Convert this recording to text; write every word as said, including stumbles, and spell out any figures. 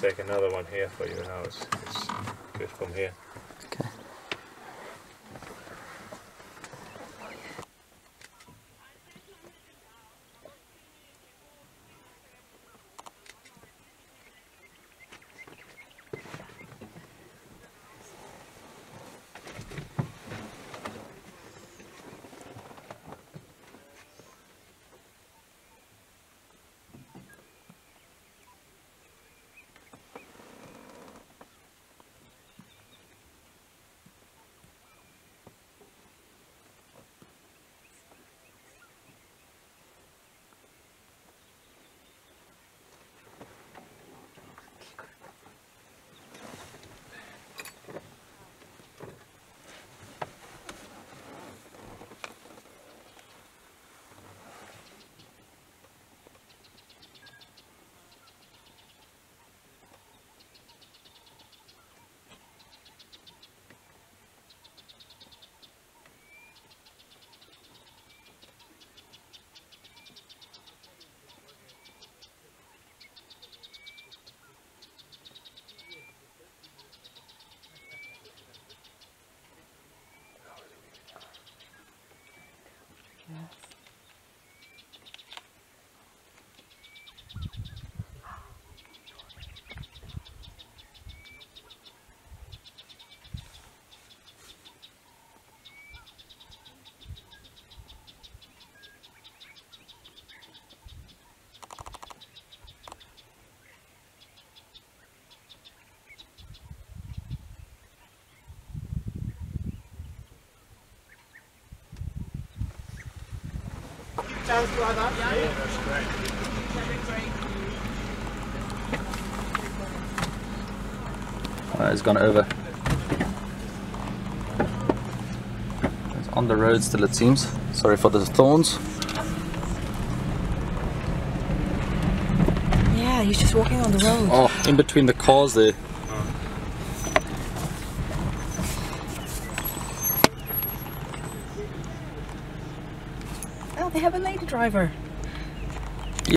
take another one here for you now. It's, it's good from here. Okay. Sounds like that. Yeah, yeah, that's great. Very great. It's gone over. It's on the road still, it seems. Sorry for the thorns. Yeah, he's just walking on the road. Oh, in between the cars there. They have a lady driver. Yeah.